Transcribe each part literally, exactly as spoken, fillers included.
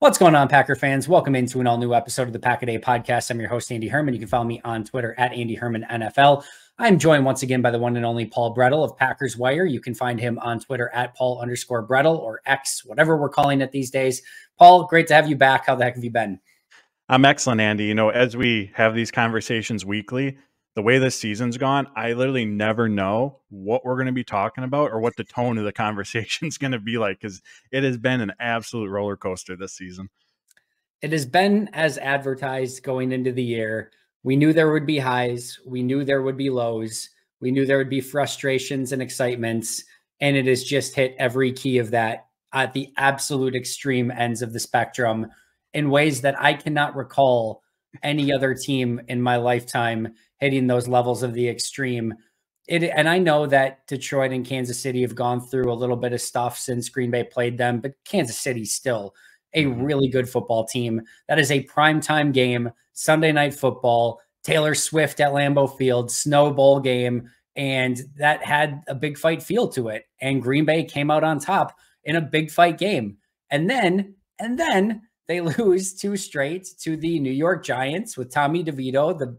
What's going on, Packer fans? Welcome into an all-new episode of the Pack-A-Day Podcast. I'm your host, Andy Herman. You can follow me on Twitter at Andy Herman N F L. I'm joined once again by the one and only Paul Bretl of Packers Wire. You can find him on Twitter at Paul underscore Bretl or X, whatever we're calling it these days. Paul, great to have you back. How the heck have you been? I'm excellent, Andy. You know, as we have these conversations weekly, the way this season's gone, I literally never know what we're going to be talking about or what the tone of the conversation is going to be like, because it has been an absolute roller coaster this season. It has been as advertised going into the year. We knew there would be highs. We knew there would be lows. We knew there would be frustrations and excitements. And it has just hit every key of that at the absolute extreme ends of the spectrum in ways that I cannot recall any other team in my lifetime hitting those levels of the extreme. It, and I know that Detroit and Kansas City have gone through a little bit of stuff since Green Bay played them, but Kansas City's still a really good football team. That is a primetime game, Sunday Night Football, Taylor Swift at Lambeau Field, Snow Bowl game, and that had a big fight feel to it. And Green Bay came out on top in a big fight game. And then, and then they lose two straight to the New York Giants with Tommy DeVito, the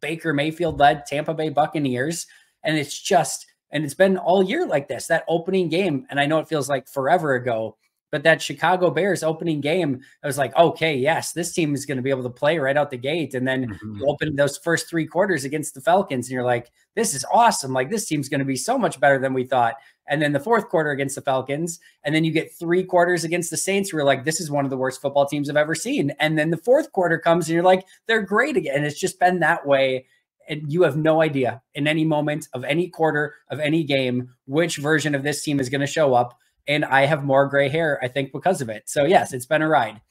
Baker Mayfield-led Tampa Bay Buccaneers, and it's just, and it's been all year like this, that opening game, and I know it feels like forever ago, but that Chicago Bears opening game, I was like, okay, yes, this team is going to be able to play right out the gate, and then mm-hmm. you open those first three quarters against the Falcons, and you're like, this is awesome, like, this team's going to be so much better than we thought, and then the fourth quarter against the Falcons, and then you get three quarters against the Saints, where you're like, this is one of the worst football teams I've ever seen. And then the fourth quarter comes, and you're like, they're great again. And it's just been that way. And you have no idea in any moment of any quarter of any game which version of this team is going to show up. And I have more gray hair, I think, because of it. So, yes, it's been a ride.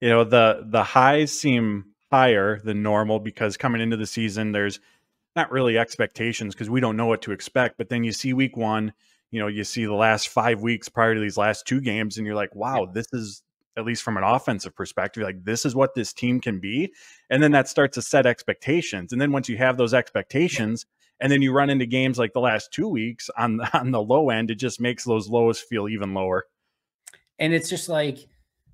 You know, the the highs seem higher than normal because coming into the season, there's not really expectations because we don't know what to expect. But then you see week one, you know, you see the last five weeks prior to these last two games, and you're like, wow, this is, at least from an offensive perspective, like, this is what this team can be. And then that starts to set expectations. And then once you have those expectations, and then you run into games like the last two weeks on, on the low end, it just makes those lows feel even lower. And it's just like,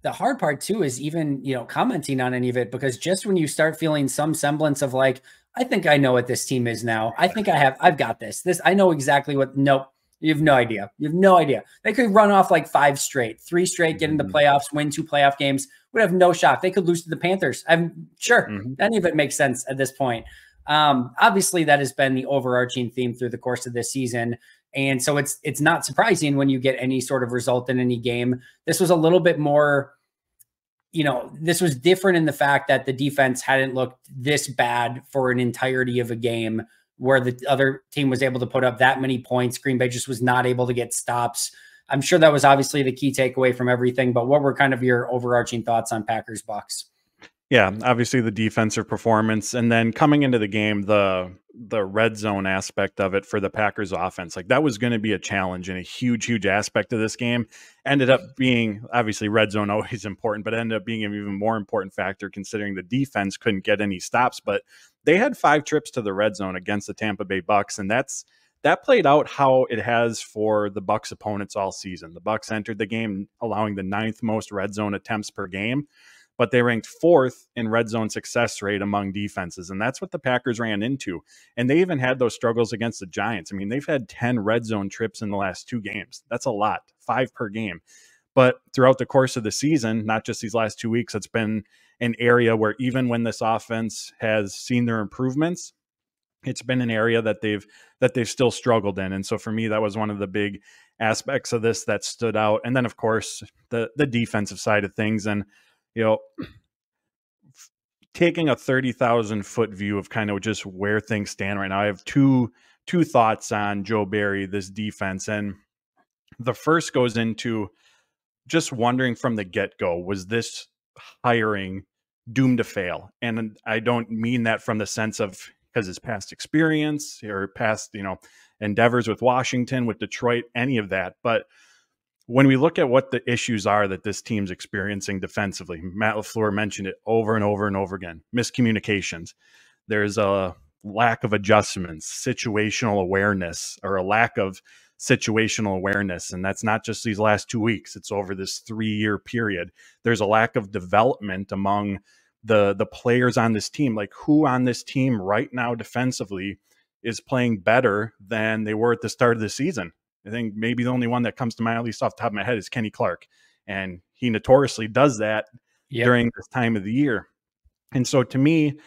the hard part too is even, you know, commenting on any of it, because just when you start feeling some semblance of like, I think I know what this team is now. I think I have, I've got this, this, I know exactly what, nope. You have no idea. You have no idea. They could run off like five straight, three straight, get into the playoffs, win two playoff games. Would have no shock. They could lose to the Panthers. I'm sure mm-hmm. none of it makes sense at this point. Um, obviously, that has been the overarching theme through the course of this season. And so it's it's not surprising when you get any sort of result in any game. This was a little bit more, you know, this was different in the fact that the defense hadn't looked this bad for an entirety of a game, where the other team was able to put up that many points. Green Bay just was not able to get stops. I'm sure that was obviously the key takeaway from everything, but what were kind of your overarching thoughts on Packers Bucs? Yeah, obviously the defensive performance, and then coming into the game, the the red zone aspect of it for the Packers offense, like, that was going to be a challenge and a huge, huge aspect of this game. Ended up being, obviously red zone always important, but ended up being an even more important factor considering the defense couldn't get any stops. But they had five trips to the red zone against the Tampa Bay Bucs, and that's that played out how it has for the Bucs opponents all season. The Bucs entered the game allowing the ninth most red zone attempts per game, but they ranked fourth in red zone success rate among defenses. And that's what the Packers ran into. And they even had those struggles against the Giants. I mean, they've had ten red zone trips in the last two games. That's a lot, five per game. But throughout the course of the season, not just these last two weeks, it's been an area where even when this offense has seen their improvements, it's been an area that they've that they've still struggled in. And so for me, that was one of the big aspects of this that stood out. And then, of course, the, the defensive side of things. And you know, taking a thirty thousand foot view of kind of just where things stand right now, I have two, two thoughts on Joe Barry, this defense. And the first goes into just wondering from the get-go, was this hiring doomed to fail? And I don't mean that from the sense of because his past experience or past, you know, endeavors with Washington, with Detroit, any of that. But when we look at what the issues are that this team's experiencing defensively, Matt LaFleur mentioned it over and over and over again, miscommunications. There's a lack of adjustments, situational awareness, or a lack of situational awareness. And that's not just these last two weeks. It's over this three-year period. There's a lack of development among the, the players on this team. Like, who on this team right now defensively is playing better than they were at the start of the season? I think maybe the only one that comes to mind, at least off the top of my head, is Kenny Clark. And he notoriously does that yep. during this time of the year. And so to me,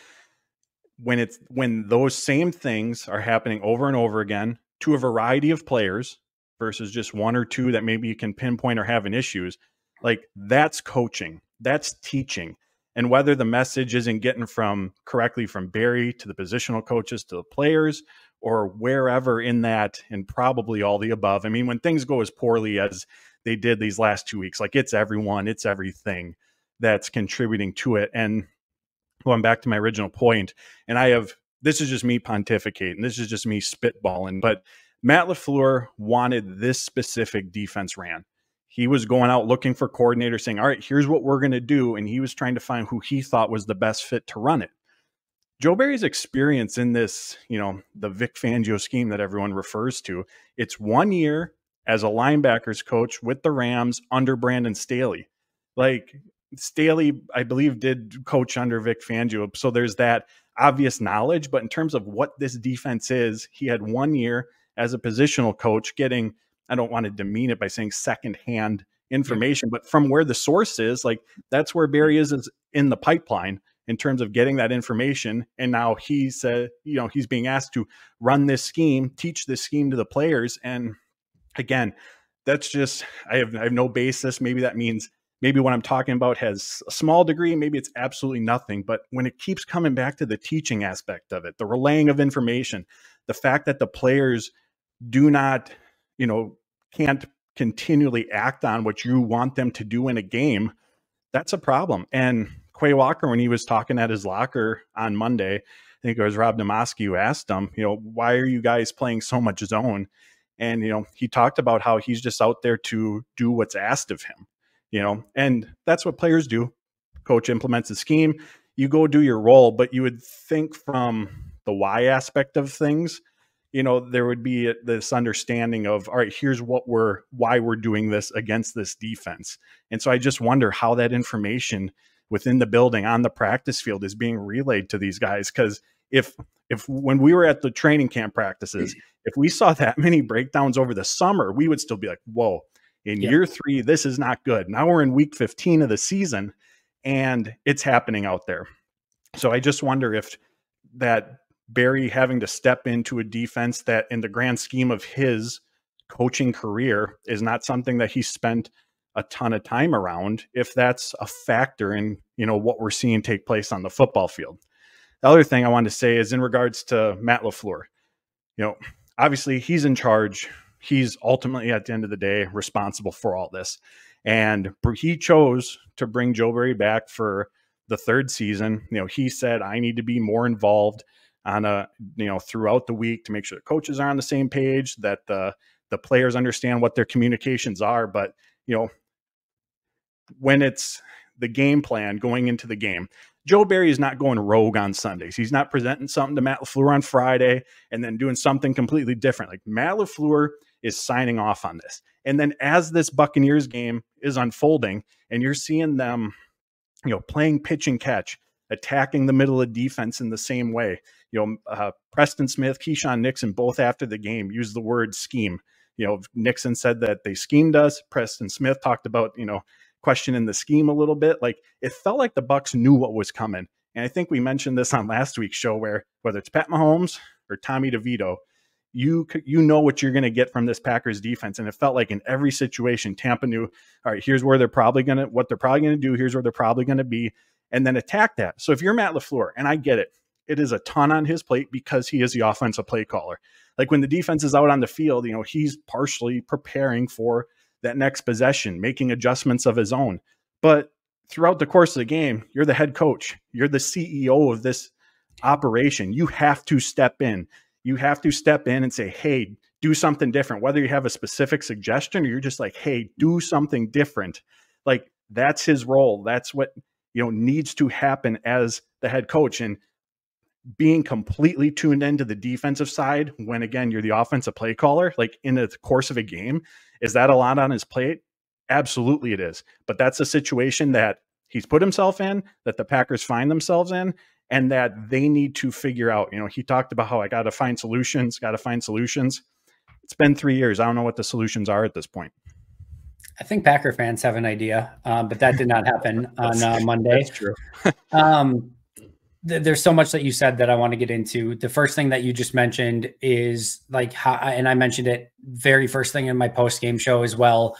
when it's when those same things are happening over and over again to a variety of players versus just one or two that maybe you can pinpoint or having issues, like, that's coaching, that's teaching. And whether the message isn't getting from correctly from Barry to the positional coaches to the players or wherever in that, and probably all the above. I mean, when things go as poorly as they did these last two weeks, like, it's everyone, it's everything that's contributing to it. And going back to my original point, and I have, this is just me pontificating, this is just me spitballing, but Matt LaFleur wanted this specific defense ran. He was going out looking for coordinators saying, all right, here's what we're going to do. And he was trying to find who he thought was the best fit to run it. Joe Barry's experience in this, you know, the Vic Fangio scheme that everyone refers to, it's one year as a linebackers coach with the Rams under Brandon Staley. Like, Staley, I believe, did coach under Vic Fangio. So there's that obvious knowledge. But in terms of what this defense is, he had one year as a positional coach getting, I don't want to demean it by saying secondhand information, but from where the source is, like, that's where Barry is, is in the pipeline in terms of getting that information. And now he said, you know, he's being asked to run this scheme, teach this scheme to the players. And again, that's just, I have, I have no basis. Maybe that means, maybe what I'm talking about has a small degree, maybe it's absolutely nothing. But when it keeps coming back to the teaching aspect of it, the relaying of information, the fact that the players do not, you know, can't continually act on what you want them to do in a game, that's a problem. And Quay Walker, when he was talking at his locker on Monday, I think it was Rob Demoski who asked him, you know, why are you guys playing so much zone? And, you know, he talked about how he's just out there to do what's asked of him, you know, and that's what players do. Coach implements a scheme, you go do your role, but you would think from the why aspect of things, you know, there would be this understanding of, all right, here's what we're, why we're doing this against this defense. And so I just wonder how that information within the building on the practice field is being relayed to these guys. Cause if, if when we were at the training camp practices, if we saw that many breakdowns over the summer, we would still be like, whoa, in yeah. year three, this is not good. Now we're in week fifteen of the season and it's happening out there. So I just wonder if that, Barry having to step into a defense that in the grand scheme of his coaching career is not something that he spent a ton of time around, if that's a factor in, you know, what we're seeing take place on the football field. The other thing I want to say is in regards to Matt LaFleur, you know, obviously he's in charge. He's ultimately at the end of the day responsible for all this. And he chose to bring Joe Barry back for the third season. You know, he said, I need to be more involved on a, you know, throughout the week to make sure the coaches are on the same page, that the, the players understand what their communications are. But, you know, when it's the game plan going into the game, Joe Barry is not going rogue on Sundays. He's not presenting something to Matt LaFleur on Friday and then doing something completely different. Like, Matt LaFleur is signing off on this. And then as this Buccaneers game is unfolding and you're seeing them, you know, playing pitch and catch, attacking the middle of defense in the same way. You know, uh, Preston Smith, Keisean Nixon, both after the game used the word scheme. You know, Nixon said that they schemed us. Preston Smith talked about, you know, questioning the scheme a little bit. Like, it felt like the Bucs knew what was coming. And I think we mentioned this on last week's show where whether it's Pat Mahomes or Tommy DeVito, you you know what you're going to get from this Packers defense. And it felt like in every situation, Tampa knew, all right, here's where they're probably going to, what they're probably going to do. Here's where they're probably going to be. And then attack that. So if you're Matt LaFleur, and I get it, it is a ton on his plate because he is the offensive play caller. Like, when the defense is out on the field, you know, he's partially preparing for that next possession, making adjustments of his own. But throughout the course of the game, you're the head coach. You're the C E O of this operation. You have to step in. You have to step in and say, hey, do something different. Whether you have a specific suggestion or you're just like, hey, do something different. Like, that's his role. That's what, you know, needs to happen as the head coach. And being completely tuned into the defensive side when, again, you're the offensive play caller, like in the course of a game, is that a lot on his plate? Absolutely it is. But that's a situation that he's put himself in, that the Packers find themselves in, and that they need to figure out. You know, he talked about how I got to find solutions, got to find solutions. It's been three years. I don't know what the solutions are at this point. I think Packer fans have an idea, um, but that did not happen on uh, Monday. That's true. um, th there's so much that you said that I want to get into. The first thing that you just mentioned is like, how, and I mentioned it very first thing in my post-game show as well,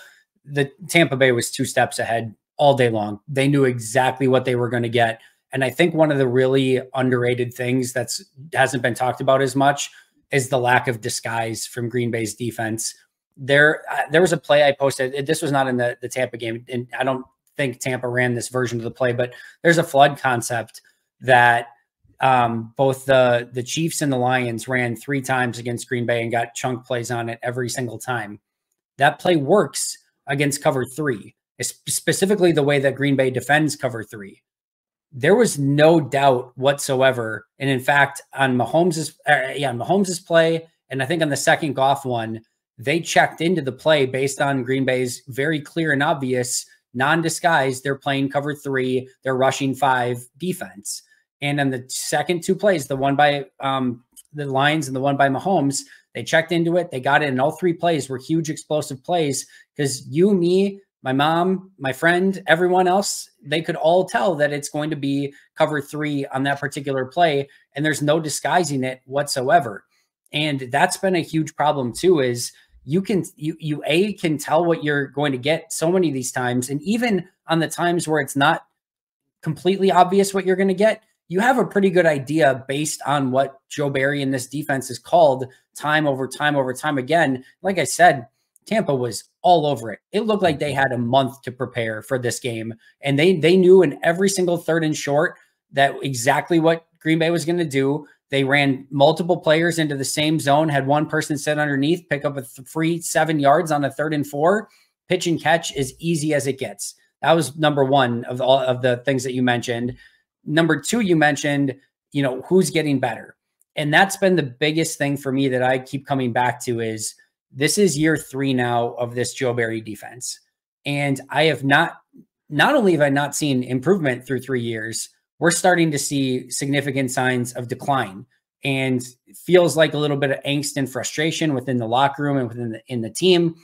the Tampa Bay was two steps ahead all day long. They knew exactly what they were going to get. And I think one of the really underrated things that's hasn't been talked about as much is the lack of disguise from Green Bay's defense. There, uh, there was a play I posted. It, this was not in the, the Tampa game, and I don't think Tampa ran this version of the play, but there's a flood concept that um, both the, the Chiefs and the Lions ran three times against Green Bay and got chunk plays on it every single time. That play works against cover three, specifically the way that Green Bay defends cover three. There was no doubt whatsoever. And in fact, on Mahomes's, uh, yeah, on Mahomes's play, and I think on the second Goff one, they checked into the play based on Green Bay's very clear and obvious non-disguise. They're playing cover three, they're rushing five defense. And on the second two plays, the one by um, the Lions and the one by Mahomes, they checked into it. They got it. And all three plays were huge explosive plays because you, me, my mom, my friend, everyone else, they could all tell that it's going to be cover three on that particular play. And there's no disguising it whatsoever. And that's been a huge problem too, is you can, you, you a can tell what you're going to get so many of these times. And even on the times where it's not completely obvious what you're going to get, you have a pretty good idea based on what Joe Barry and this defense is called time over time over time again. Like I said, Tampa was all over it. It looked like they had a month to prepare for this game. And they, they knew in every single third and short that exactly what Green Bay was going to do. They ran multiple players into the same zone, had one person sit underneath, pick up a free seven yards on a third and four. Pitch and catch is easy as it gets. That was number one of all of the things that you mentioned. Number two, you mentioned, you know, who's getting better. And that's been the biggest thing for me that I keep coming back to is this is year three now of this Joe Barry defense. And I have not, not only have I not seen improvement through three years, we're starting to see significant signs of decline, and it feels like a little bit of angst and frustration within the locker room and within the, in the team.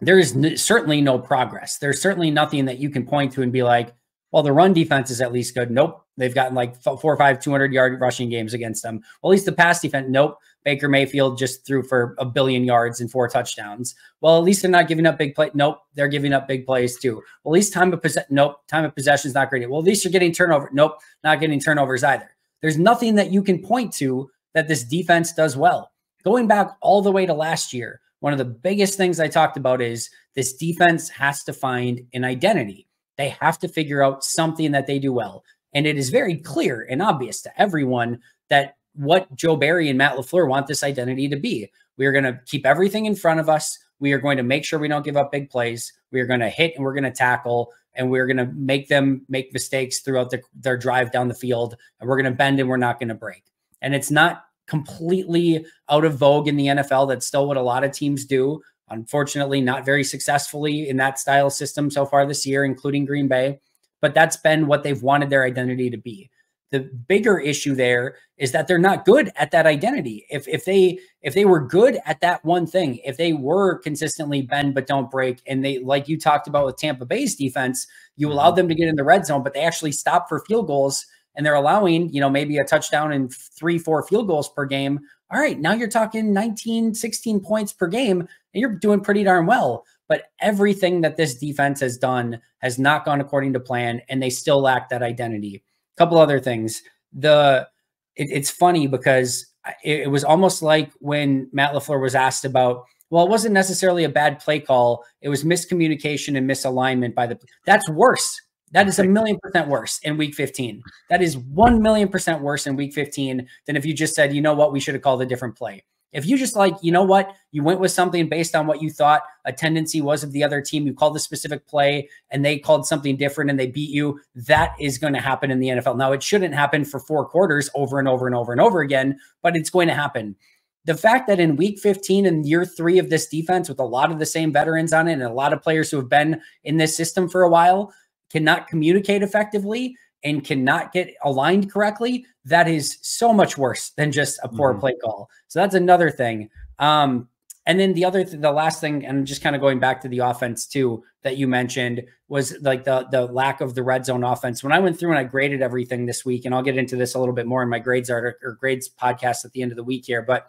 There is n certainly no progress. There's certainly nothing that you can point to and be like, well, the run defense is at least good. Nope. They've gotten like four or five two hundred yard rushing games against them. Well, at least the pass defense. Nope. Baker Mayfield just threw for a billion yards and four touchdowns. Well, at least they're not giving up big plays. Nope. They're giving up big plays too. Well, at least time of possession. Nope. Time of possession is not great. Well, at least you're getting turnover. Nope. Not getting turnovers either. There's nothing that you can point to that this defense does well. Going back all the way to last year, one of the biggest things I talked about is this defense has to find an identity. They have to figure out something that they do well. And it is very clear and obvious to everyone that what Joe Barry and Matt LaFleur want this identity to be. We are going to keep everything in front of us. We are going to make sure we don't give up big plays. We are going to hit and we're going to tackle, and we're going to make them make mistakes throughout the, their drive down the field. And we're going to bend and we're not going to break. And it's not completely out of vogue in the N F L. That's still what a lot of teams do. Unfortunately, not very successfully in that style system so far this year, including Green Bay. But that's been what they've wanted their identity to be. The bigger issue there is that they're not good at that identity. If, if they if they were good at that one thing, if they were consistently bend but don't break, and they, like you talked about with Tampa Bay's defense, you allowed them to get in the red zone, but they actually stopped for field goals, and they're allowing, you know, maybe a touchdown and three, four field goals per game. All right, now you're talking nineteen, sixteen points per game, and you're doing pretty darn well. But everything that this defense has done has not gone according to plan, and they still lack that identity. A couple other things. The it, it's funny because it, it was almost like when Matt LaFleur was asked about, well, it wasn't necessarily a bad play call. It was miscommunication and misalignment by the – that's worse. That is a million percent worse in week fifteen. That is one million percent worse in week fifteen than if you just said, you know what, we should have called a different play. If you just like, you know what, you went with something based on what you thought a tendency was of the other team, you called a specific play and they called something different and they beat you, that is going to happen in the N F L. Now, it shouldn't happen for four quarters over and over and over and over again, but it's going to happen. The fact that in week fifteen and year three of this defense with a lot of the same veterans on it and a lot of players who have been in this system for a while cannot communicate effectively and cannot get aligned correctly, that is so much worse than just a poor mm-hmm. play call. So that's another thing. Um, and then the other, th the last thing, and just kind of going back to the offense too, that you mentioned was like the, the lack of the red zone offense. When I went through and I graded everything this week, and I'll get into this a little bit more in my grades art or grades podcast at the end of the week here, but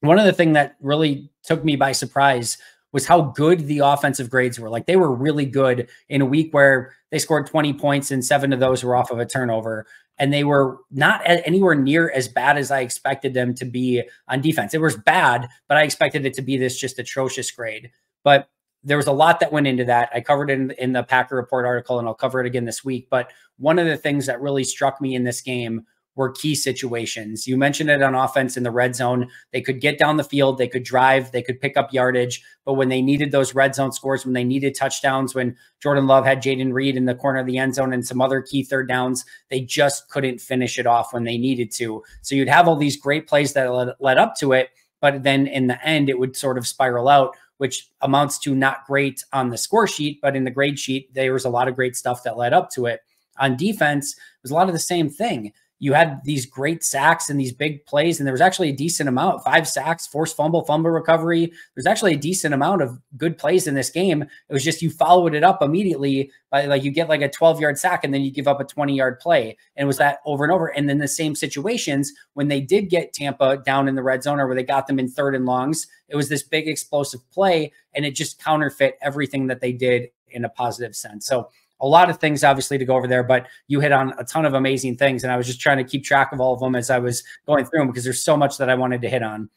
one of the things that really took me by surprise was how good the offensive grades were. Like, they were really good in a week where they scored twenty points and seven of those were off of a turnover. And they were not anywhere near as bad as I expected them to be on defense. It was bad, but I expected it to be this just atrocious grade. But there was a lot that went into that. I covered it in, in the Packer Report article, and I'll cover it again this week. But one of the things that really struck me in this game were key situations. You mentioned it on offense in the red zone. They could get down the field. They could drive. They could pick up yardage. But when they needed those red zone scores, when they needed touchdowns, when Jordan Love had Jaden Reed in the corner of the end zone and some other key third downs, they just couldn't finish it off when they needed to. So you'd have all these great plays that led, led up to it, but then in the end, it would sort of spiral out, which amounts to not great on the score sheet, but in the grade sheet, there was a lot of great stuff that led up to it. On defense, it was a lot of the same thing. You had these great sacks and these big plays, and there was actually a decent amount, five sacks, forced fumble, fumble recovery. There's actually a decent amount of good plays in this game. It was just you followed it up immediately by, like, you get like a twelve-yard sack, and then you give up a twenty-yard play. And it was that over and over. And then the same situations when they did get Tampa down in the red zone or where they got them in third and longs, it was this big explosive play, and it just counterfeit everything that they did in a positive sense. So a lot of things, obviously, to go over there, but you hit on a ton of amazing things, and I was just trying to keep track of all of them as I was going through them because there's so much that I wanted to hit on.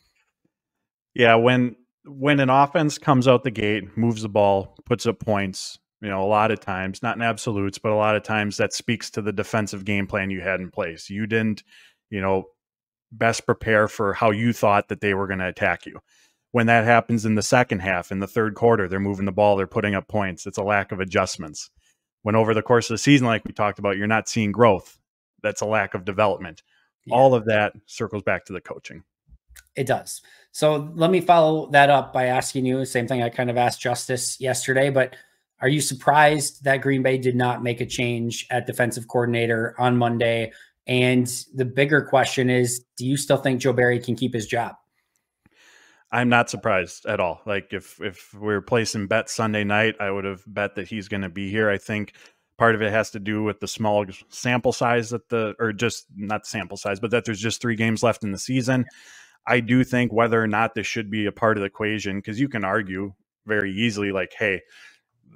Yeah, when when an offense comes out the gate, moves the ball, puts up points, you know, a lot of times, not in absolutes, but a lot of times that speaks to the defensive game plan you had in place. You didn't, you know, best prepare for how you thought that they were going to attack you. When that happens in the second half, in the third quarter, they're moving the ball, they're putting up points. It's a lack of adjustments. When over the course of the season, like we talked about, you're not seeing growth. That's a lack of development. Yeah. All of that circles back to the coaching. It does. So let me follow that up by asking you the same thing I kind of asked Justice yesterday, but are you surprised that Green Bay did not make a change at defensive coordinator on Monday? And the bigger question is, do you still think Joe Barry can keep his job? I'm not surprised at all. Like, if, if we were placing bets Sunday night, I would have bet that he's going to be here. I think part of it has to do with the small sample size that the, or just not sample size, but that there's just three games left in the season. I do think whether or not this should be a part of the equation, because you can argue very easily, like, hey,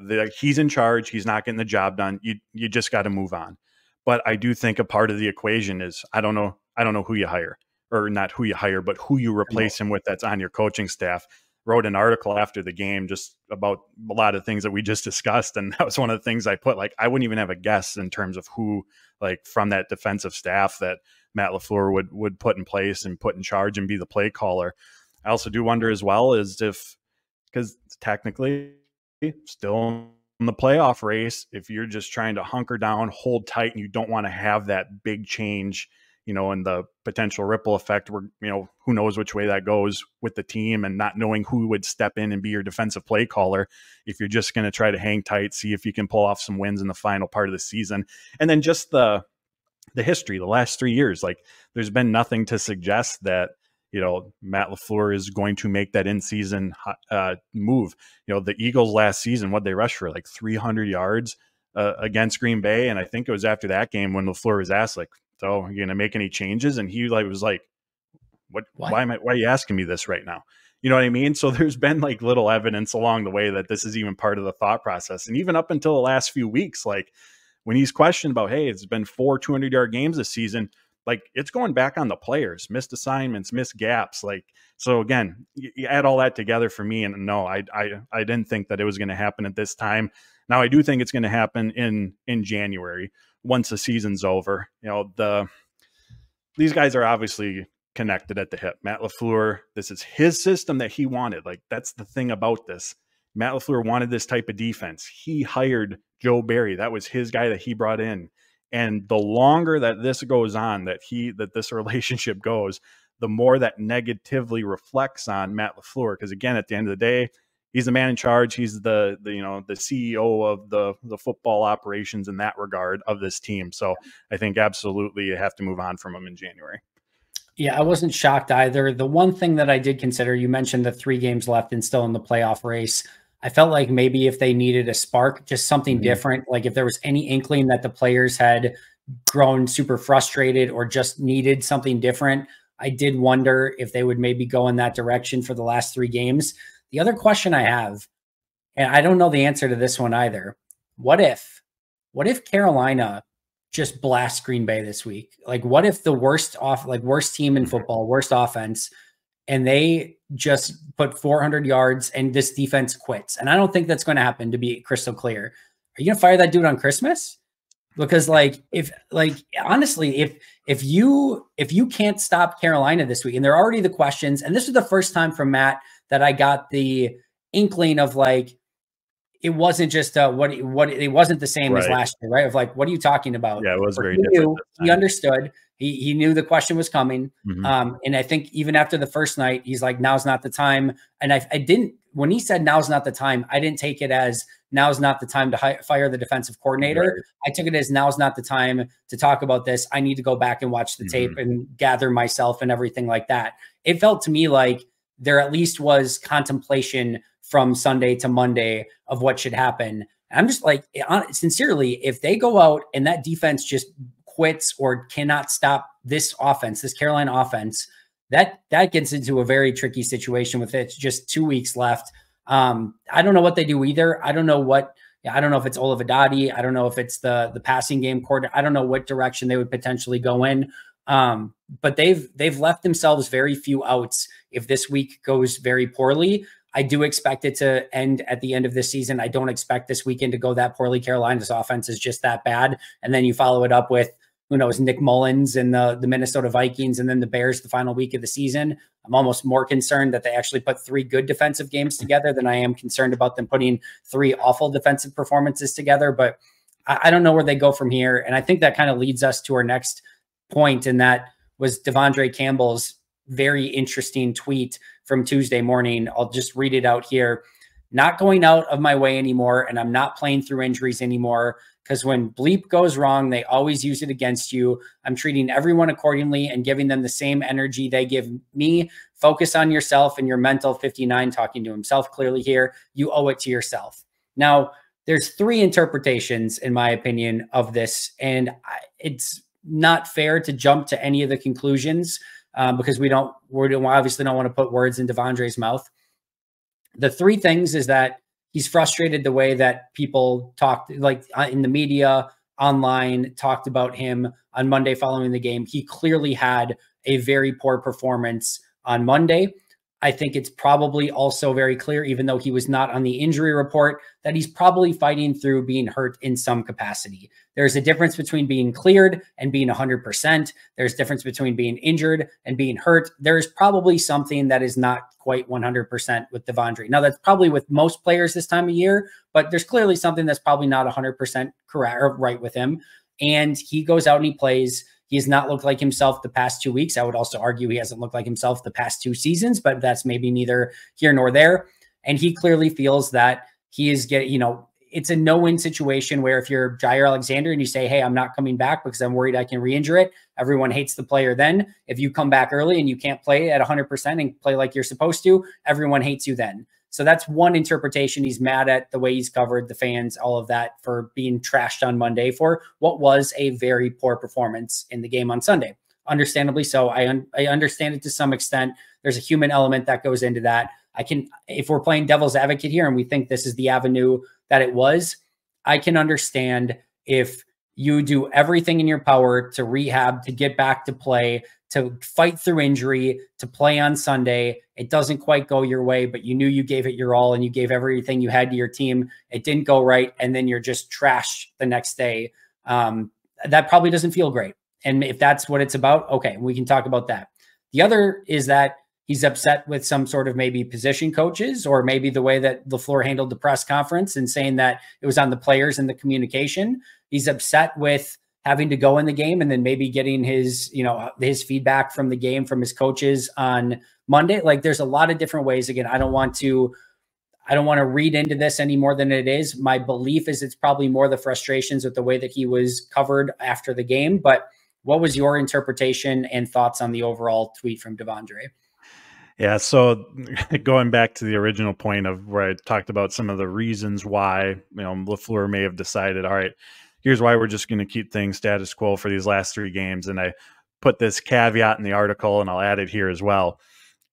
the, like, he's in charge. He's not getting the job done. You, you just got to move on. But I do think a part of the equation is, I don't know. I don't know who you hire. Or not who you hire, but who you replace him with that's on your coaching staff. Wrote an article after the game just about a lot of things that we just discussed. And that was one of the things I put, like, I wouldn't even have a guess in terms of who, like, from that defensive staff that Matt LaFleur would, would put in place and put in charge and be the play caller. I also do wonder as well as if, because technically still in the playoff race, if you're just trying to hunker down, hold tight, and you don't want to have that big change, you know, and the potential ripple effect where, you know, who knows which way that goes with the team and not knowing who would step in and be your defensive play caller. If you're just going to try to hang tight, see if you can pull off some wins in the final part of the season. And then just the, the history, the last three years, like, there's been nothing to suggest that, you know, Matt LaFleur is going to make that in season uh, move. You know, the Eagles last season, what they rushed for, like three hundred yards uh, against Green Bay. And I think it was after that game when LaFleur was asked, like, so you're gonna make any changes? And he like was like, what, what? Why am I why are you asking me this right now? You know what I mean? So there's been like little evidence along the way that this is even part of the thought process. And even up until the last few weeks, like when he's questioned about, hey, it's been four two hundred yard games this season, like it's going back on the players, missed assignments, missed gaps. Like, so again, you add all that together for me. And no, I I I didn't think that it was gonna happen at this time. Now I do think it's gonna happen in in January. Once the season's over, you know, the, these guys are obviously connected at the hip. Matt LaFleur, this is his system that he wanted. Like, that's the thing about this. Matt LaFleur wanted this type of defense. He hired Joe Barry. That was his guy that he brought in. And the longer that this goes on, that he, that this relationship goes, the more that negatively reflects on Matt LaFleur. Because again, at the end of the day, he's the man in charge. He's the, the you know, the C E O of the, the football operations in that regard of this team. So I think absolutely you have to move on from him in January. Yeah, I wasn't shocked either. The one thing that I did consider, you mentioned the three games left and still in the playoff race. I felt like maybe if they needed a spark, just something mm-hmm. different, like if there was any inkling that the players had grown super frustrated or just needed something different, I did wonder if they would maybe go in that direction for the last three games. The other question I have, and I don't know the answer to this one either. What if, what if Carolina just blasts Green Bay this week? Like, what if the worst off, like worst team in football, worst offense, and they just put four hundred yards and this defense quits? And I don't think that's going to happen, to be crystal clear. Are you going to fire that dude on Christmas? Because like, if like, honestly, if, if you, if you can't stop Carolina this week, and there are already the questions, and this is the first time from Matt that I got the inkling of like, it wasn't just uh, what, what, it wasn't the same right. as last year, right? Of like, what are you talking about? Yeah, it was or very he different. Knew, he understood. He, he knew the question was coming. Mm-hmm. Um, and I think even after the first night, he's like, now's not the time. And I, I didn't, when he said now's not the time, I didn't take it as now's not the time to hire, fire the defensive coordinator. Right. I took it as now's not the time to talk about this. I need to go back and watch the mm-hmm. tape and gather myself and everything like that. It felt to me like there at least was contemplation from Sunday to Monday of what should happen. I'm just like, sincerely, if they go out and that defense just quits or cannot stop this offense, this Carolina offense, that, that gets into a very tricky situation with it. Just two weeks left. Um, I don't know what they do either. I don't know what, I don't know if it's Olivadotti. I don't know if it's the, the passing game coordinator. I don't know what direction they would potentially go in. Um, but they've, they've left themselves very few outs. If this week goes very poorly, I do expect it to end at the end of this season. I don't expect this weekend to go that poorly. Carolina's offense is just that bad. And then you follow it up with, who knows, Nick Mullins and the, the Minnesota Vikings and then the Bears the final week of the season. I'm almost more concerned that they actually put three good defensive games together than I am concerned about them putting three awful defensive performances together. But I, I don't know where they go from here. And I think that kind of leads us to our next point, and that was Devondre Campbell's very interesting tweet from Tuesday morning. I'll just read it out here. Not going out of my way anymore, and I'm not playing through injuries anymore, because when bleep goes wrong, they always use it against you. I'm treating everyone accordingly and giving them the same energy they give me. Focus on yourself and your mental fifty-nine, talking to himself clearly here. You owe it to yourself. Now, there's three interpretations, in my opinion, of this, and I, it's not fair to jump to any of the conclusions. Um, because we don't, we obviously don't want to put words in Devondre's mouth. The three things is that he's frustrated the way that people talked, like in the media, online, talked about him on Monday following the game. He clearly had a very poor performance on Monday. I think it's probably also very clear, even though he was not on the injury report, that he's probably fighting through being hurt in some capacity. There's a difference between being cleared and being one hundred percent. There's a difference between being injured and being hurt. There's probably something that is not quite one hundred percent with Devondre. Now, that's probably with most players this time of year, but there's clearly something that's probably not one hundred percent correct or right with him. And he goes out and he plays. He has not looked like himself the past two weeks. I would also argue he hasn't looked like himself the past two seasons, but that's maybe neither here nor there. And he clearly feels that he is getting, you know, it's a no-win situation where if you're Jair Alexander and you say, hey, I'm not coming back because I'm worried I can re-injure it, everyone hates the player then. If you come back early and you can't play at one hundred percent and play like you're supposed to, everyone hates you then. So that's one interpretation. He's mad at the way he's covered, the fans, all of that, for being trashed on Monday for what was a very poor performance in the game on Sunday. Understandably so. I, un I understand it to some extent. There's a human element that goes into that. I can, if we're playing devil's advocate here and we think this is the avenue that it was, I can understand if you do everything in your power to rehab, to get back to play, to fight through injury, to play on Sunday. It doesn't quite go your way, but you knew you gave it your all and you gave everything you had to your team. It didn't go right. And then you're just trash the next day. Um, that probably doesn't feel great. And if that's what it's about, okay, we can talk about that. The other is that he's upset with some sort of maybe position coaches, or maybe the way that LaFleur handled the press conference and saying that it was on the players and the communication. He's upset with having to go in the game and then maybe getting his, you know, his feedback from the game from his coaches on Monday. Like, there's a lot of different ways. Again, I don't want to, I don't want to read into this any more than it is. My belief is it's probably more the frustrations with the way that he was covered after the game. But what was your interpretation and thoughts on the overall tweet from Devondre? Yeah, so going back to the original point of where I talked about some of the reasons why, you know, LaFleur may have decided, all right, here's why we're just going to keep things status quo for these last three games. And I put this caveat in the article, and I'll add it here as well.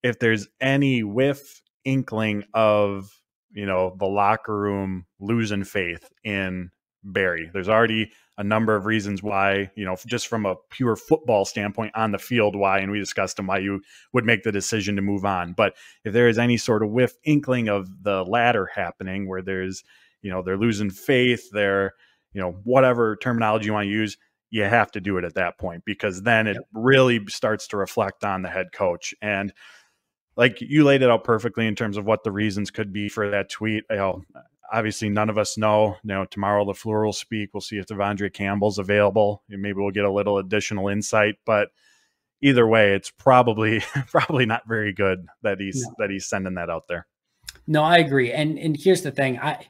If there's any whiff, inkling of, you know, the locker room losing faith in Barry, there's already a number of reasons why, you know, just from a pure football standpoint on the field, why, and we discussed them, why you would make the decision to move on. But if there is any sort of whiff inkling of the latter happening, where there's, you know, they're losing faith, they're, you know, whatever terminology you want to use, you have to do it at that point, because then it really starts to reflect on the head coach. And like you laid it out perfectly in terms of what the reasons could be for that tweet. You know, obviously, none of us know. You know, tomorrow LaFleur will speak. We'll see if Devondre Campbell's available. Maybe we'll get a little additional insight. But either way, it's probably probably not very good that he's no. that he's sending that out there. No, I agree. And and here's the thing. I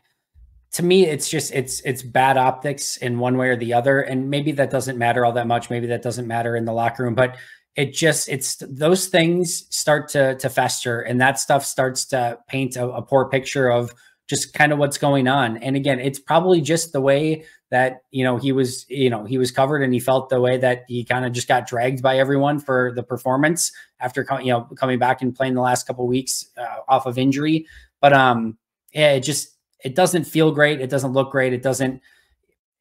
to me, it's just it's it's bad optics in one way or the other. And maybe that doesn't matter all that much. Maybe that doesn't matter in the locker room. But it just it's those things start to to fester, and that stuff starts to paint a, a poor picture of just kind of what's going on. And again, it's probably just the way that, you know, he was, you know, he was covered, and he felt the way that he kind of just got dragged by everyone for the performance after, you know, coming back and playing the last couple of weeks uh, off of injury. But um, yeah, it just, it doesn't feel great. It doesn't look great. It doesn't,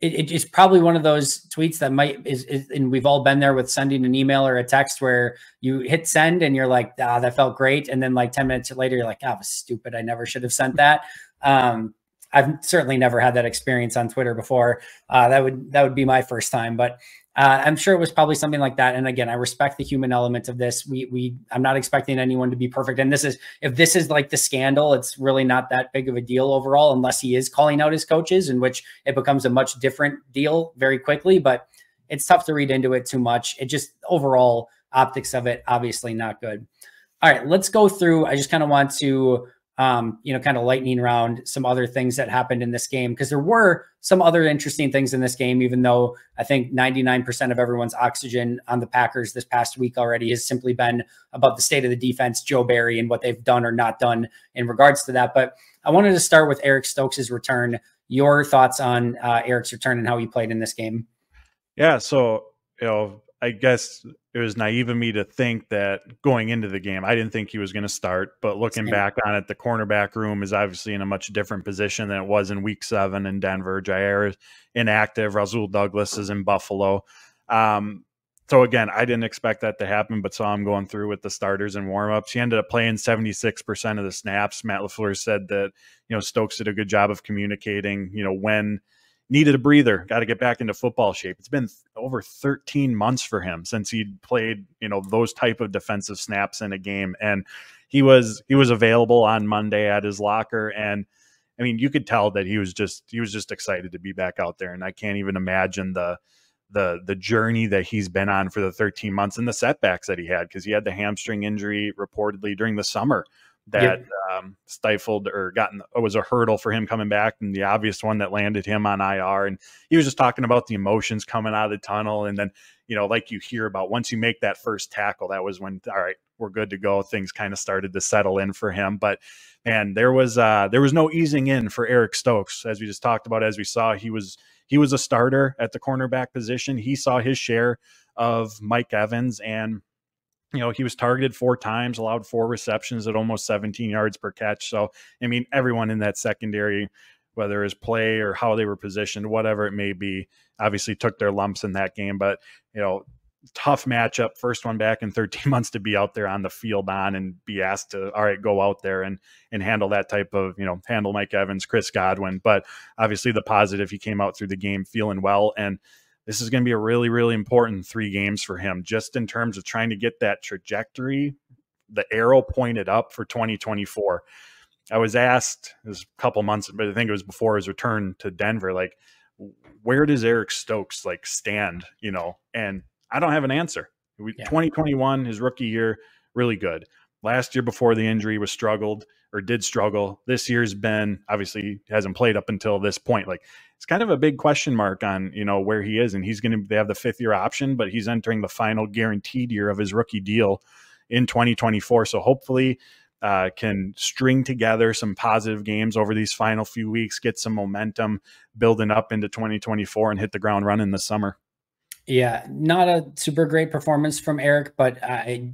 it, it's probably one of those tweets that might is, is, and we've all been there with sending an email or a text where you hit send and you're like, ah, that felt great. And then like ten minutes later, you're like, ah, oh, was stupid. I never should have sent that. Um, I've certainly never had that experience on Twitter before. Uh, that would, that would be my first time, but uh, I'm sure it was probably something like that. And again, I respect the human element of this. We, we, I'm not expecting anyone to be perfect. And this is, if this is like the scandal, it's really not that big of a deal overall, unless he is calling out his coaches, in which it becomes a much different deal very quickly, but it's tough to read into it too much. It just overall optics of it, obviously not good. All right, let's go through. I just kind of want to, Um, you know, kind of lightning round some other things that happened in this game, because there were some other interesting things in this game, even though I think ninety-nine percent of everyone's oxygen on the Packers this past week already has simply been about the state of the defense, Joe Barry, and what they've done or not done in regards to that. But I wanted to start with Eric Stokes' return. Your thoughts on uh, Eric's return and how he played in this game? Yeah, so, you know, I guess it was naive of me to think that going into the game, I didn't think he was going to start, but looking back on it, the cornerback room is obviously in a much different position than it was in week seven in Denver. Jair is inactive. Rasul Douglas is in Buffalo. Um, so again, I didn't expect that to happen, but saw him going through with the starters and warmups. He ended up playing seventy-six percent of the snaps. Matt LaFleur said that, you know, Stokes did a good job of communicating, you know, when needed a breather, got to get back into football shape. It's been over thirteen months for him since he'd played, you know, those type of defensive snaps in a game. And he was, he was available on Monday at his locker. And I mean, you could tell that he was just, he was just excited to be back out there. And I can't even imagine the, the, the journey that he's been on for the thirteen months and the setbacks that he had, because he had the hamstring injury reportedly during the summer that yep. um, stifled or gotten was a hurdle for him coming back, and the obvious one that landed him on I R. And he was just talking about the emotions coming out of the tunnel. And then, you know, like you hear about, once you make that first tackle, that was when, all right, we're good to go. Things kind of started to settle in for him. But man, there was uh, there was no easing in for Eric Stokes. As we just talked about, as we saw, he was he was a starter at the cornerback position. He saw his share of Mike Evans, and you know, he was targeted four times, allowed four receptions at almost seventeen yards per catch. So, I mean, everyone in that secondary, whether it's play or how they were positioned, whatever it may be, obviously took their lumps in that game. But, you know, tough matchup, first one back in thirteen months to be out there on the field on and be asked to, all right, go out there and, and handle that type of, you know, handle Mike Evans, Chris Godwin. But obviously the positive, he came out through the game feeling well. And This is going to be a really, really important three games for him, just in terms of trying to get that trajectory, the arrow pointed up for twenty twenty-four. I was asked, it was a couple months, but I think it was before his return to Denver, like, where does Eric Stokes like stand, you know? And I don't have an answer. We, yeah. twenty twenty-one, his rookie year, really good. Last year before the injury was struggled or did struggle. This year's been, obviously hasn't played up until this point. Like, it's kind of a big question mark on, you know, where he is, and he's going to, they have the fifth year option, but he's entering the final guaranteed year of his rookie deal in twenty twenty-four. So hopefully uh, can string together some positive games over these final few weeks, get some momentum building up into twenty twenty-four and hit the ground running this summer. Yeah, not a super great performance from Eric, but I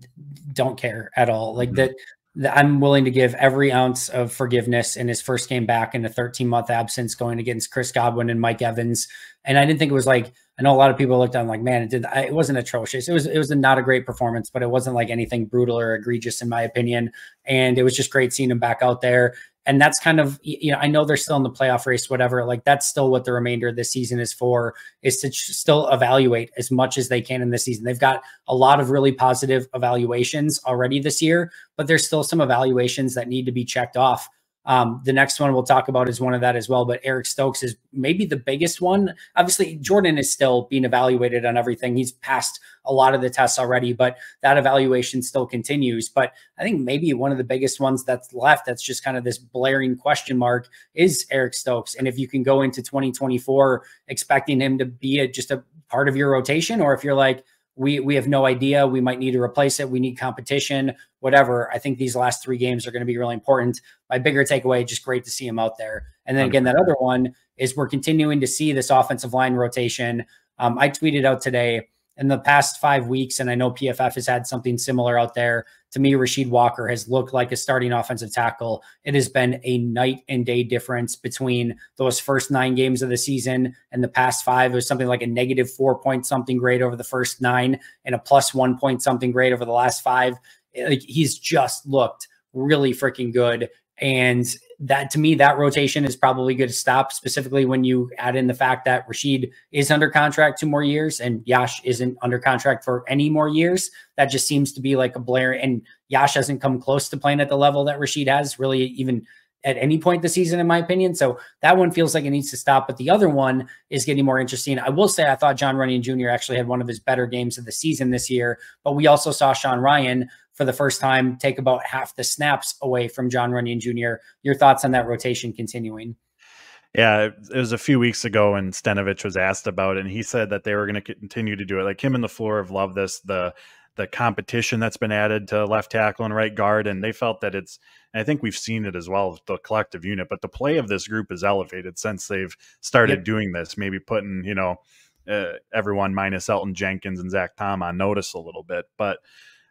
don't care at all. Like that, that I'm willing to give every ounce of forgiveness in his first game back in a thirteen month absence going against Chris Godwin and Mike Evans. And I didn't think it was like, I know a lot of people looked on like, man, it did. I, it wasn't atrocious. It was, it was a not a great performance, but it wasn't like anything brutal or egregious in my opinion. And it was just great seeing him back out there. And that's kind of, you know, I know they're still in the playoff race, whatever, like that's still what the remainder of this season is for, is to still evaluate as much as they can in this season. They've got a lot of really positive evaluations already this year, but there's still some evaluations that need to be checked off. Um, the next one we'll talk about is one of that as well, but Eric Stokes is maybe the biggest one. Obviously, Jordan is still being evaluated on everything. He's passed a lot of the tests already, but that evaluation still continues. But I think maybe one of the biggest ones that's left that's just kind of this blaring question mark is Eric Stokes. And if you can go into twenty twenty-four expecting him to be a, just a part of your rotation, or if you're like, we we have no idea, we might need to replace it, we need competition, whatever. I think these last three games are going to be really important. My bigger takeaway, just great to see him out there. And then again, that other one is we're continuing to see this offensive line rotation. Um, I tweeted out today, in the past five weeks, and I know P F F has had something similar out there, to me, Rasheed Walker has looked like a starting offensive tackle. It has been a night and day difference between those first nine games of the season and the past five. It was something like a negative four point something grade over the first nine and a plus one point something grade over the last five. Like, he's just looked really freaking good. And that, to me, that rotation is probably going to stop, specifically when you add in the fact that Rasheed is under contract two more years and Yash isn't under contract for any more years. That just seems to be like a blare. And Yash hasn't come close to playing at the level that Rasheed has, really, even at any point this season, in my opinion. So that one feels like it needs to stop. But the other one is getting more interesting. I will say I thought John Runyan Junior actually had one of his better games of the season this year. But we also saw Sean Rhyan, for the first time, take about half the snaps away from John Runyan Junior Your thoughts on that rotation continuing? Yeah, it was a few weeks ago and Stenovich was asked about it, and he said that they were going to continue to do it. Like, him and LaFleur have loved this, the the competition that's been added to left tackle and right guard, and they felt that it's, and I think we've seen it as well, the collective unit, but the play of this group is elevated since they've started yep. doing this, maybe putting, you know, uh, everyone minus Elton Jenkins and Zach Tom on notice a little bit. But,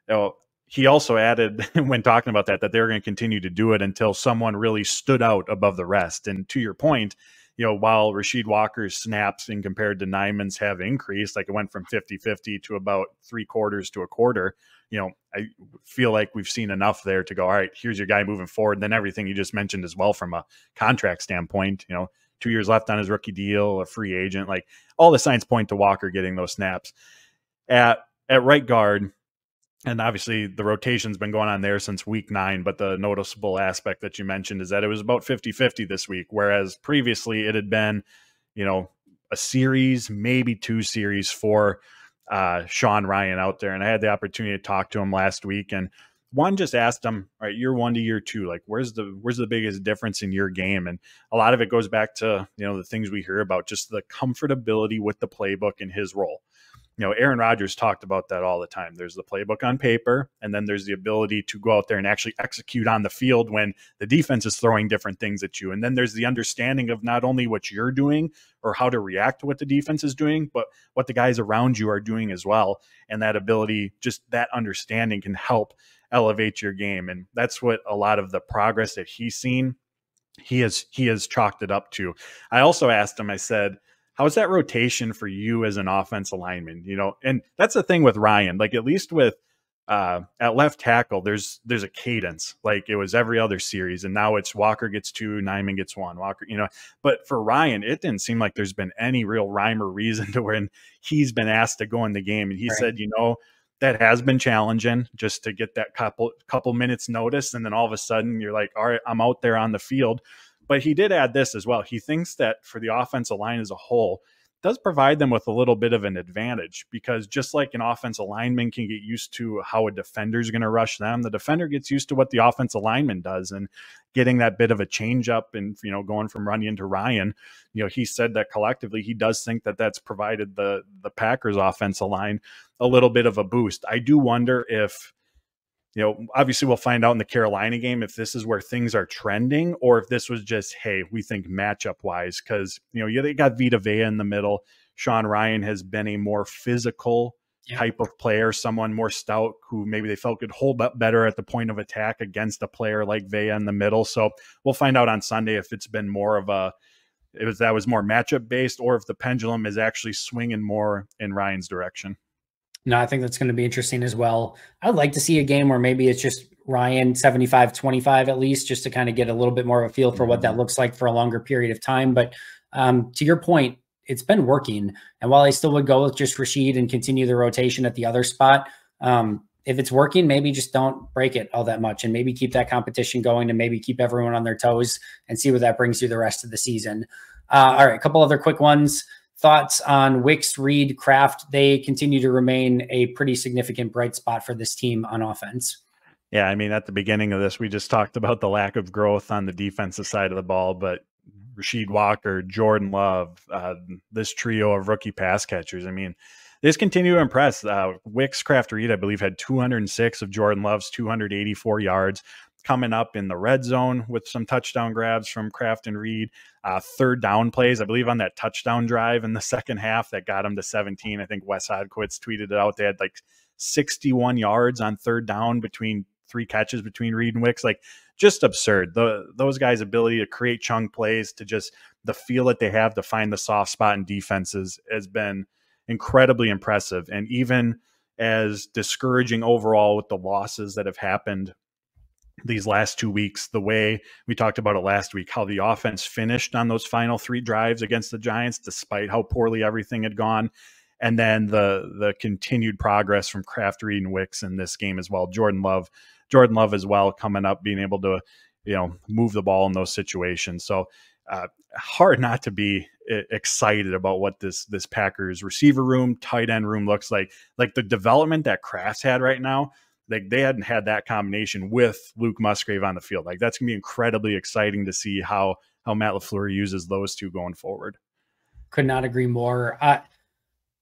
you know, he also added when talking about that, that they're going to continue to do it until someone really stood out above the rest. And to your point, you know, while Rasheed Walker's snaps and compared to Nyman's have increased, like it went from fifty fifty to about three quarters to a quarter, you know, I feel like we've seen enough there to go, all right, here's your guy moving forward. And then everything you just mentioned as well, from a contract standpoint, you know, two years left on his rookie deal, a free agent, like all the signs point to Walker getting those snaps at, at right guard. And obviously the rotation's been going on there since week nine, but the noticeable aspect that you mentioned is that it was about fifty fifty this week, whereas previously it had been, you know, a series, maybe two series for uh, Sean Rhyan out there. And I had the opportunity to talk to him last week, and one just asked him, all right, year one to year two, like, where's the, where's the biggest difference in your game? And a lot of it goes back to, you know, the things we hear about, just the comfortability with the playbook and his role. You know, Aaron Rodgers talked about that all the time. There's the playbook on paper, and then there's the ability to go out there and actually execute on the field when the defense is throwing different things at you. And then there's the understanding of not only what you're doing or how to react to what the defense is doing, but what the guys around you are doing as well. And that ability, just that understanding, can help elevate your game. And that's what a lot of the progress that he's seen, he has, he has chalked it up to. I also asked him, I said, how's that rotation for you as an offensive lineman? You know, and that's the thing with Ryan, like at least with Uh, at left tackle, there's there's a cadence. Like it was every other series, and now it's Walker gets two, Nyman gets one, Walker, you know. But for Ryan, it didn't seem like there's been any real rhyme or reason to when he's been asked to go in the game. And he right. said, you know, that has been challenging just to get that couple couple minutes notice. And then all of a sudden you're like, all right, I'm out there on the field. But he did add this as well. He thinks that for the offensive line as a whole, does provide them with a little bit of an advantage, because just like an offensive lineman can get used to how a defender is going to rush them, the defender gets used to what the offensive lineman does, and getting that bit of a change up and, you know, going from Runyan to Ryan, you know, he said that collectively he does think that that's provided the, the Packers offensive line a little bit of a boost. I do wonder if, you know, obviously we'll find out in the Carolina game if this is where things are trending, or if this was just, hey, we think matchup wise, because, you know, yeah, they got Vita Vea in the middle. Sean Ryan has been a more physical yeah. type of player, someone more stout who maybe they felt could hold up better at the point of attack against a player like Vea in the middle. So we'll find out on Sunday if it's been more of a, it was, that was more matchup based, or if the pendulum is actually swinging more in Ryan's direction. No, I think that's going to be interesting as well. I'd like to see a game where maybe it's just Ryan seventy-five twenty-five at least, just to kind of get a little bit more of a feel for what that looks like for a longer period of time. But um, to your point, it's been working. And while I still would go with just Rashid and continue the rotation at the other spot, um, if it's working, maybe just don't break it all that much and maybe keep that competition going and maybe keep everyone on their toes and see what that brings you the rest of the season. Uh, all right, a couple other quick ones. Thoughts on Wicks, Reed, Kraft? They continue to remain a pretty significant bright spot for this team on offense. Yeah, I mean, at the beginning of this, we just talked about the lack of growth on the defensive side of the ball, but Rashid Walker, Jordan Love, uh, this trio of rookie pass catchers, I mean, this continue to impress. Uh, Wicks, Kraft, Reed, I believe, had two hundred six of Jordan Love's two hundred eighty-four yards, coming up in the red zone with some touchdown grabs from Kraft and Reed, uh, third down plays, I believe on that touchdown drive in the second half that got them to seventeen. I think Wes Hodquitz tweeted it out. They had like sixty-one yards on third down between three catches between Reed and Wicks. Like just absurd. The, those guys' ability to create chunk plays, to just the feel that they have to find the soft spot in defenses has been incredibly impressive. And even as discouraging overall with the losses that have happened these last two weeks, the way we talked about it last week, how the offense finished on those final three drives against the Giants, despite how poorly everything had gone. And then the, the continued progress from Kraft, Reed, and Wicks in this game as well. Jordan Love, Jordan Love as well, coming up, being able to, you know, move the ball in those situations. So uh, hard not to be excited about what this, this Packers receiver room, tight end room looks like, like the development that Kraft's had right now. Like they hadn't had that combination with Luke Musgrave on the field. Like that's gonna be incredibly exciting to see how how Matt LaFleur uses those two going forward. Could not agree more. I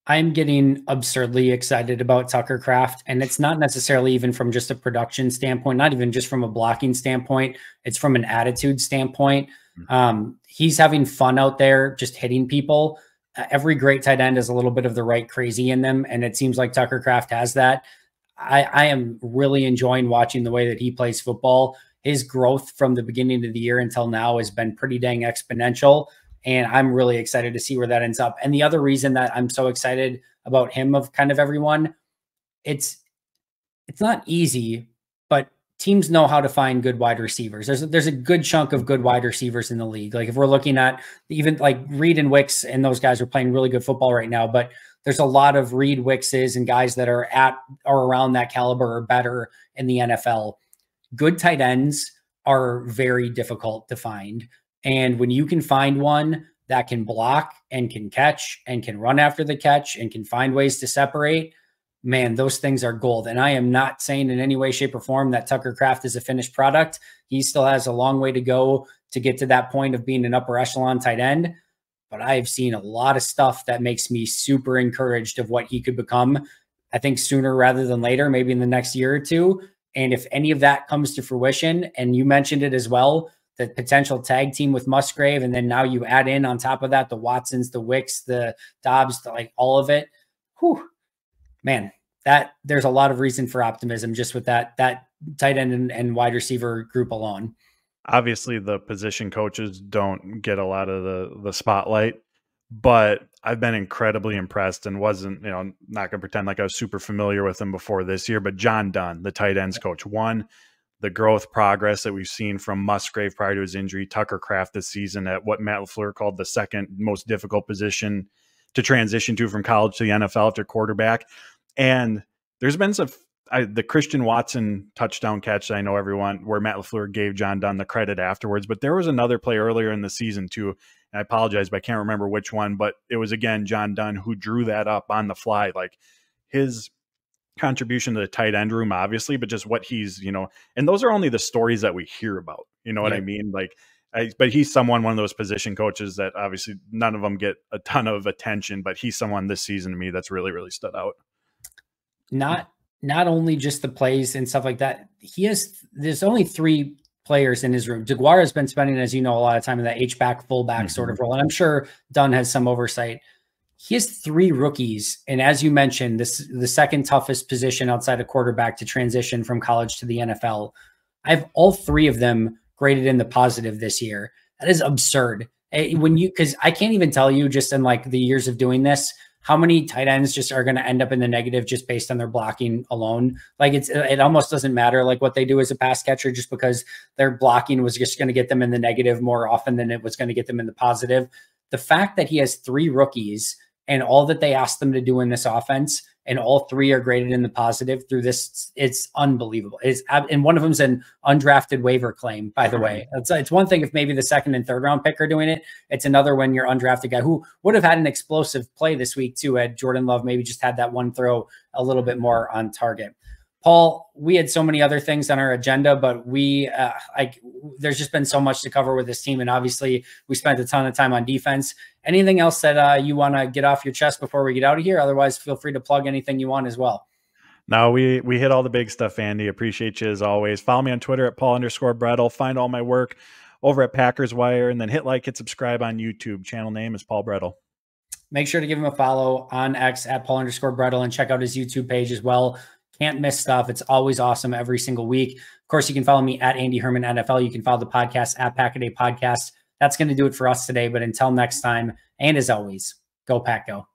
I'm getting absurdly excited about Tucker Kraft, and it's not necessarily even from just a production standpoint, not even just from a blocking standpoint. It's from an attitude standpoint. Mm-hmm. Um, he's having fun out there, just hitting people. Uh, every great tight end has a little bit of the right crazy in them, and it seems like Tucker Kraft has that. I, I am really enjoying watching the way that he plays football. His growth from the beginning of the year until now has been pretty dang exponential, and I'm really excited to see where that ends up. And the other reason that I'm so excited about him of kind of everyone, it's it's not easy, but teams know how to find good wide receivers. There's a, there's a good chunk of good wide receivers in the league. Like if we're looking at even like Reed and Wicks, and those guys are playing really good football right now, but there's a lot of Reed, Wickses, and guys that are at or around that caliber or better in the N F L. Good tight ends are very difficult to find. And when you can find one that can block and can catch and can run after the catch and can find ways to separate, man, those things are gold. And I am not saying in any way, shape, or form that Tucker Kraft is a finished product. He still has a long way to go to get to that point of being an upper echelon tight end. But I have seen a lot of stuff that makes me super encouraged of what he could become. I think sooner rather than later, maybe in the next year or two. And if any of that comes to fruition, and you mentioned it as well, the potential tag team with Musgrave, and then now you add in on top of that, the Watsons, the Wicks, the Dobbs, the, like all of it. Whew, man, that there's a lot of reason for optimism just with that, that tight end and, and wide receiver group alone. Obviously, the position coaches don't get a lot of the, the spotlight, but I've been incredibly impressed and wasn't, you know, I'm not going to pretend like I was super familiar with him before this year, but John Dunn, the tight ends coach, one, the growth progress that we've seen from Musgrave prior to his injury, Tucker Kraft this season at what Matt LaFleur called the second most difficult position to transition to from college to the N F L after quarterback. And there's been some, I, the Christian Watson touchdown catch that I know everyone, where Matt LaFleur gave John Dunn the credit afterwards, but there was another play earlier in the season too, and I apologize, but I can't remember which one, but it was again John Dunn who drew that up on the fly. Like, his contribution to the tight end room, obviously, but just what he's, you know, and those are only the stories that we hear about, you know what yeah. I mean? Like, I, but he's someone, one of those position coaches that obviously none of them get a ton of attention, but he's someone this season to me that's really, really stood out. Not, not only just the plays and stuff like that. He has, there's only three players in his room. DeGuara has been spending, as you know, a lot of time in that H-back, fullback mm-hmm. sort of role. And I'm sure Dunn has some oversight. He has three rookies. And as you mentioned, this the second toughest position outside of quarterback to transition from college to the N F L. I have all three of them graded in the positive this year. That is absurd. When you, because I can't even tell you, just in like the years of doing this, how many tight ends just are going to end up in the negative just based on their blocking alone. Like, it's, it almost doesn't matter like what they do as a pass catcher, just because their blocking was just going to get them in the negative more often than it was going to get them in the positive. The fact that he has three rookies and all that they asked them to do in this offense, and all three are graded in the positive through this, it's unbelievable. It's, and one of them's an undrafted waiver claim, by the way. It's, it's one thing if maybe the second and third round pick are doing it. It's another when your undrafted guy, who would have had an explosive play this week too, had Jordan Love maybe just had that one throw a little bit more on target. Paul, we had so many other things on our agenda, but we, uh, I, there's just been so much to cover with this team. And obviously we spent a ton of time on defense. Anything else that uh, you want to get off your chest before we get out of here? Otherwise, feel free to plug anything you want as well. No, we, we hit all the big stuff, Andy. Appreciate you as always. Follow me on Twitter at Paul underscore Bretl. Find all my work over at Packers Wire, and then hit like, hit subscribe on YouTube. Channel name is Paul Bretl. Make sure to give him a follow on X at Paul underscore Bretl, and check out his YouTube page as well. Can't miss stuff. It's always awesome every single week. Of course, you can follow me at Andy Herman N F L. You can follow the podcast at Pack-A-Day Podcast. That's going to do it for us today. But until next time, and as always, go Pack Go.